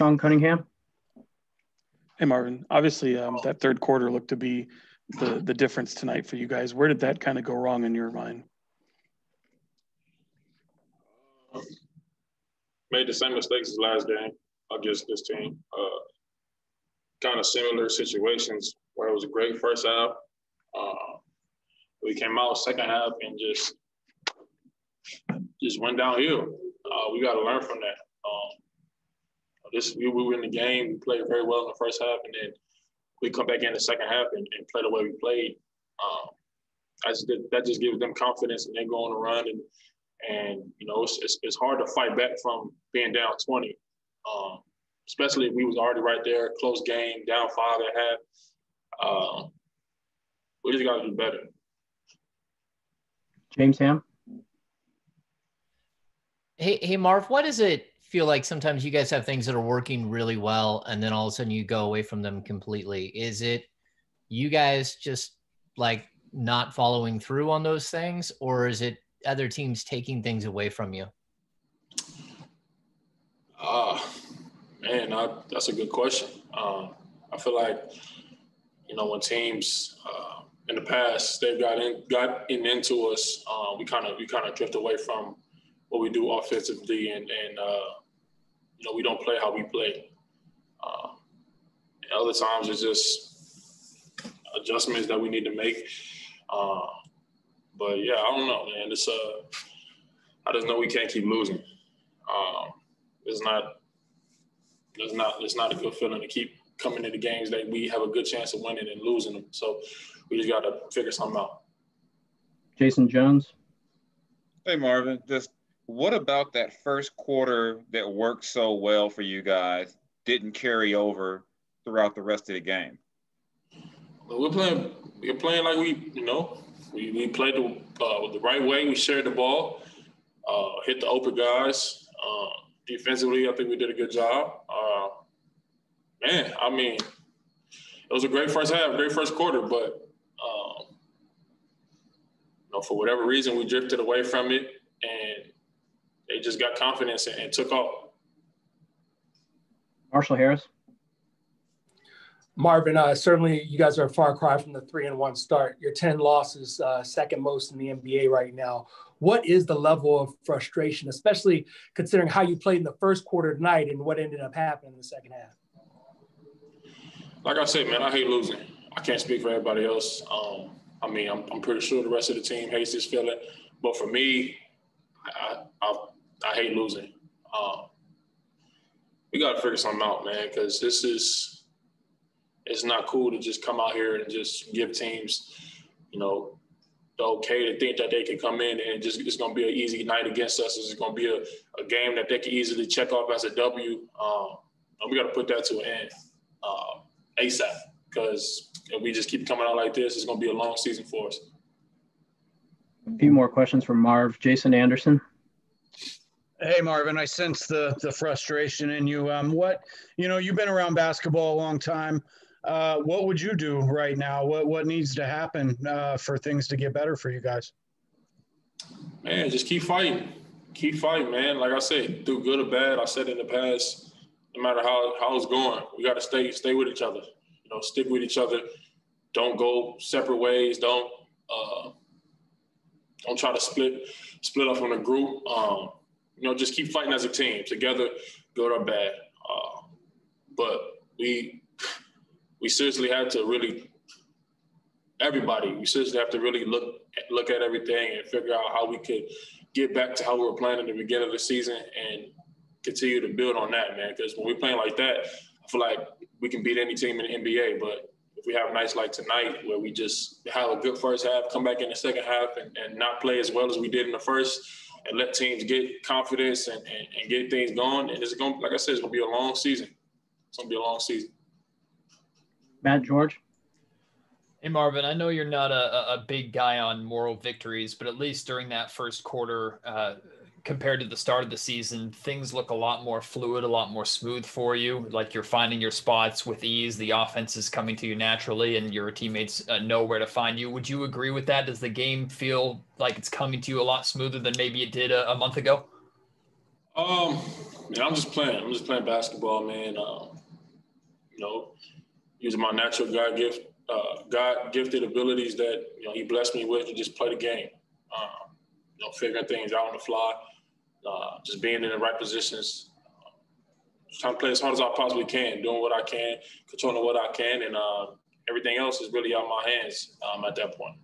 Sean Cunningham. Hey, Marvin, obviously that third quarter looked to be the difference tonight for you guys. Where did that kind of go wrong in your mind? Made the same mistakes as last game against this team. Kind of similar situations where it was a great first half. We came out second half and just went downhill. We got to learn from that. We were in the game. We played very well in the first half, and then we come back in the second half and play the way we played. That just gives them confidence, and they go on a run. And you know, it's hard to fight back from being down 20, especially if we was already right there, close game, down 5 at half. We just got to do better. James Ham. Hey, Marv, what is it? Feel like sometimes you guys have things that are working really well and then all of a sudden you go away from them completely. Is it you guys just like not following through on those things, or is it other teams taking things away from you? That's a good question. I feel like, you know, when teams in the past they've gotten into us, we kind of drift away from what we do offensively, and you know, we don't play how we play. Other times it's just adjustments that we need to make. But yeah, I don't know, man. It's I just know we can't keep losing. It's not a good feeling to keep coming into games that we have a good chance of winning and losing them. So we just got to figure something out. Jason Jones. Hey, Marvin. What about that first quarter that worked so well for you guys didn't carry over throughout the rest of the game? Well, we're playing like we played the right way. We shared the ball, hit the open guys. Defensively, I think we did a good job. It was a great first half, great first quarter, but you know, for whatever reason, we drifted away from it, and they just got confidence and took off. Marshall Harris. Marvin, certainly you guys are a far cry from the 3-1 start. Your 10 losses, second most in the NBA right now. What is the level of frustration, especially considering how you played in the first quarter tonight and what ended up happening in the second half? Like I said, man, I hate losing. I can't speak for everybody else. I'm pretty sure the rest of the team hates this feeling. But for me, I hate losing. We got to figure something out, man, because it's not cool to just come out here and just give teams, you know, the okay to think that they can come in and just it's going to be an easy night against us. It's going to be a game that they can easily check off as a W. And we got to put that to an end ASAP, because if we just keep coming out like this, it's going to be a long season for us. A few more questions from Marv. Jason Anderson. Hey, Marvin, I sense the frustration in you. You've been around basketball a long time. What would you do right now? What needs to happen for things to get better for you guys? Man, just keep fighting. Keep fighting, man. Like I said, do good or bad. I said in the past, no matter how it's going, we got to stay with each other. You know, stick with each other. Don't go separate ways. Don't try to split up on a group. You know, just keep fighting as a team together, good or bad. But we seriously have to really look at everything and figure out how we could get back to how we were playing at the beginning of the season and continue to build on that, man. Because when we're playing like that, I feel like we can beat any team in the NBA. But if we have nights like tonight where we just have a good first half, come back in the second half and not play as well as we did in the first, and let teams get confidence and get things going. And it's going to be a long season. Matt George. Hey, Marvin, I know you're not a big guy on moral victories, but at least during that first quarter, compared to the start of the season, things look a lot more fluid, a lot more smooth for you. Like you're finding your spots with ease. The offense is coming to you naturally and your teammates know where to find you. Would you agree with that? Does the game feel like it's coming to you a lot smoother than maybe it did a month ago? Man, I'm just playing basketball, man. Using my natural God-gifted abilities that, he blessed me with to just play the game. Figuring things out on the fly, just being in the right positions. Just trying to play as hard as I possibly can, doing what I can, controlling what I can, and everything else is really out of my hands at that point.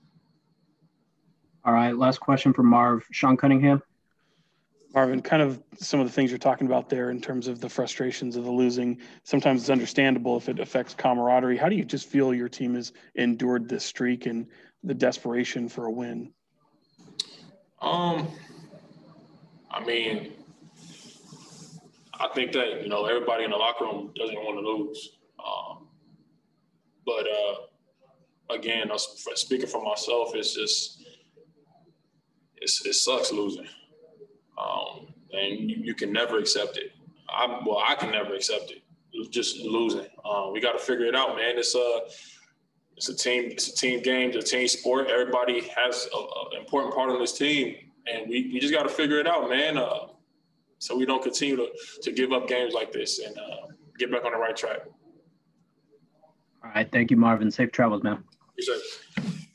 All right, last question for Marv. Sean Cunningham. Marvin, kind of some of the things you're talking about there in terms of the frustrations of the losing, sometimes it's understandable if it affects camaraderie. How do you just feel your team has endured this streak and the desperation for a win? I think that, everybody in the locker room doesn't want to lose. Again, speaking for myself, it sucks losing. And you can never accept it. I can never accept it. Just losing. We got to figure it out, man. It's a team game, it's a team sport. Everybody has an important part on this team, and we just got to figure it out, man. So we don't continue to give up games like this and get back on the right track. All right, thank you, Marvin. Safe travels, man. Yes, sir.